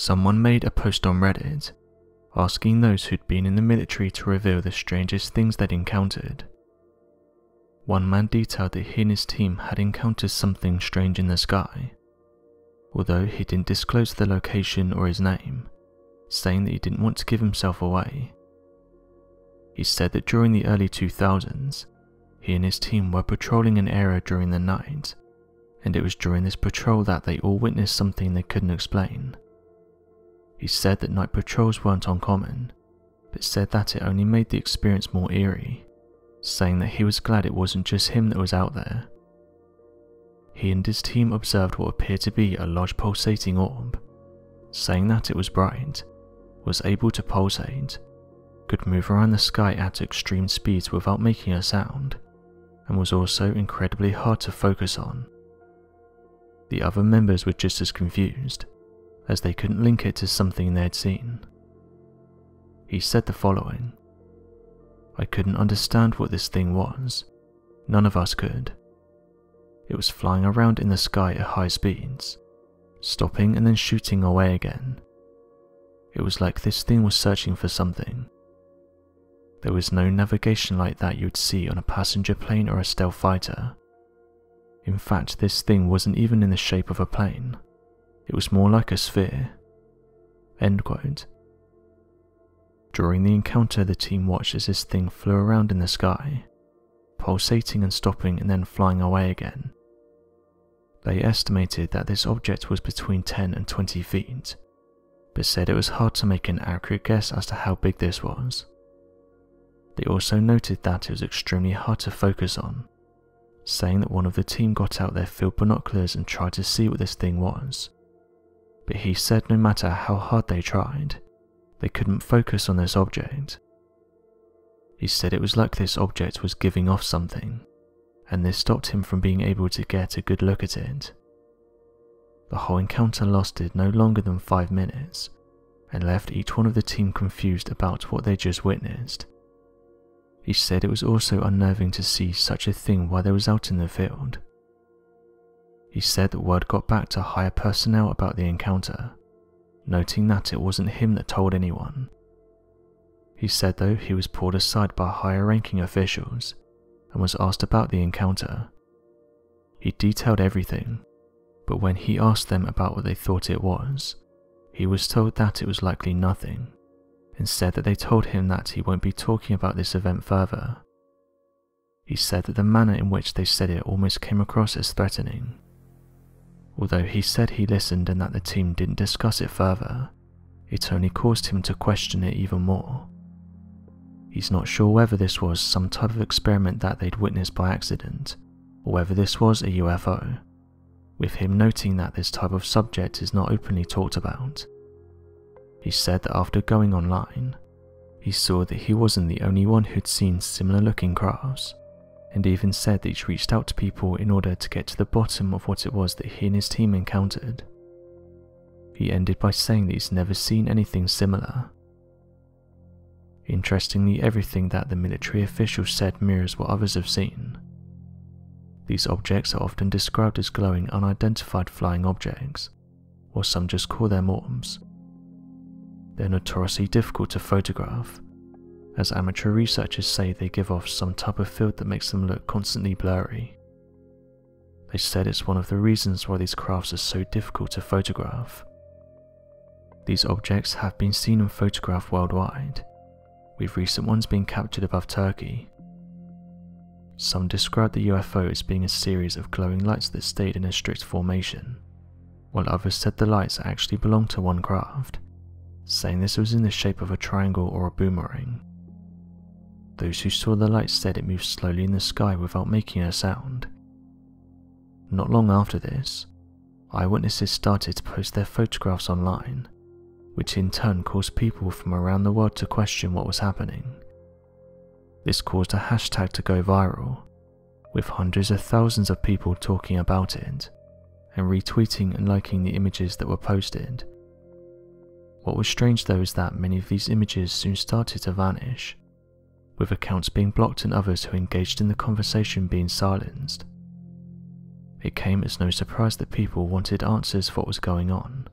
someone made a post on Reddit asking those who'd been in the military to reveal the strangest things they'd encountered. One man detailed that he and his team had encountered something strange in the sky, although he didn't disclose the location or his name, saying that he didn't want to give himself away. He said that during the early 2000s, he and his team were patrolling an area during the night, and it was during this patrol that they all witnessed something they couldn't explain. He said that night patrols weren't uncommon, but said that it only made the experience more eerie, saying that he was glad it wasn't just him that was out there. He and his team observed what appeared to be a large pulsating orb, saying that it was bright, was able to pulsate, could move around the sky at extreme speeds without making a sound, and was also incredibly hard to focus on. The other members were just as confused, as they couldn't link it to something they had seen. He said the following: "I couldn't understand what this thing was. None of us could. It was flying around in the sky at high speeds, stopping and then shooting away again. It was like this thing was searching for something. There was no navigation like that you'd see on a passenger plane or a stealth fighter. In fact, this thing wasn't even in the shape of a plane. It was more like a sphere." End quote. During the encounter, the team watched as this thing flew around in the sky, pulsating and stopping and then flying away again. They estimated that this object was between 10 and 20 feet, but said it was hard to make an accurate guess as to how big this was. They also noted that it was extremely hard to focus on, saying that one of the team got out their field binoculars and tried to see what this thing was, but he said no matter how hard they tried, they couldn't focus on this object. He said it was like this object was giving off something, and this stopped him from being able to get a good look at it. The whole encounter lasted no longer than 5 minutes, and left each one of the team confused about what they just witnessed. He said it was also unnerving to see such a thing while they was out in the field. He said that word got back to higher personnel about the encounter, noting that it wasn't him that told anyone. He said though he was pulled aside by higher ranking officials and was asked about the encounter. He detailed everything, but when he asked them about what they thought it was, he was told that it was likely nothing, and said that they told him that he won't be talking about this event further. He said that the manner in which they said it almost came across as threatening, although he said he listened and that the team didn't discuss it further. It only caused him to question it even more. He's not sure whether this was some type of experiment that they'd witnessed by accident, or whether this was a UFO, with him noting that this type of subject is not openly talked about. He said that after going online, he saw that he wasn't the only one who'd seen similar looking crafts, and even said that he'd reached out to people in order to get to the bottom of what it was that he and his team encountered. He ended by saying that he's never seen anything similar. Interestingly, everything that the military official said mirrors what others have seen. These objects are often described as glowing unidentified flying objects, or some just call them orbs. They're notoriously difficult to photograph, as amateur researchers say they give off some type of field that makes them look constantly blurry. They said it's one of the reasons why these crafts are so difficult to photograph. These objects have been seen and photographed worldwide, with recent ones being captured above Turkey. Some describe the UFO as being a series of glowing lights that stayed in a strict formation, while others said the lights actually belonged to one craft, saying this was in the shape of a triangle or a boomerang. Those who saw the lights said it moved slowly in the sky without making a sound. Not long after this, eyewitnesses started to post their photographs online, which in turn caused people from around the world to question what was happening. This caused a hashtag to go viral, with hundreds of thousands of people talking about it, and retweeting and liking the images that were posted. What was strange though is that many of these images soon started to vanish, with accounts being blocked and others who engaged in the conversation being silenced. It came as no surprise that people wanted answers for what was going on,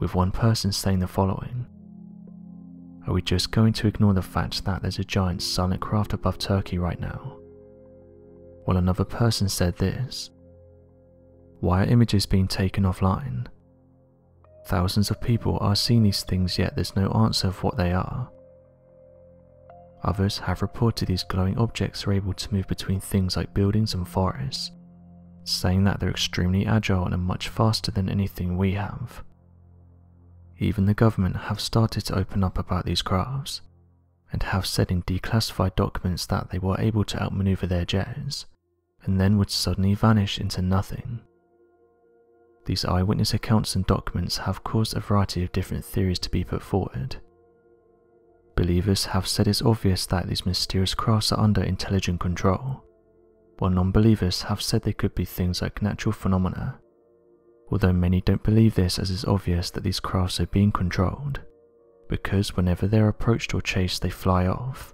with one person saying the following: "Are we just going to ignore the fact that there's a giant silent craft above Turkey right now?" While another person said this: "Why are images being taken offline? Thousands of people are seeing these things, yet there's no answer of what they are." Others have reported these glowing objects are able to move between things like buildings and forests, saying that they're extremely agile and are much faster than anything we have. Even the government have started to open up about these crafts, and have said in declassified documents that they were able to outmaneuver their jets, and then would suddenly vanish into nothing. These eyewitness accounts and documents have caused a variety of different theories to be put forward. Believers have said it's obvious that these mysterious crafts are under intelligent control, while non-believers have said they could be things like natural phenomena, although many don't believe this, as it's obvious that these crafts are being controlled, because whenever they're approached or chased they fly off.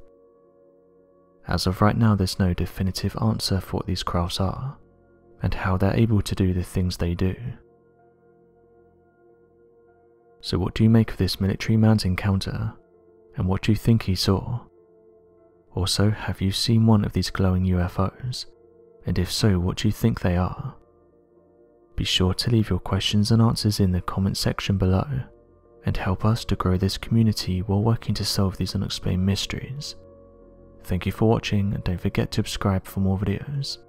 As of right now, there's no definitive answer for what these crafts are, and how they're able to do the things they do. So what do you make of this military man's encounter? And what do you think he saw? Also, have you seen one of these glowing UFOs? And if so, what do you think they are? Be sure to leave your questions and answers in the comment section below, and help us to grow this community while working to solve these unexplained mysteries. Thank you for watching, and don't forget to subscribe for more videos.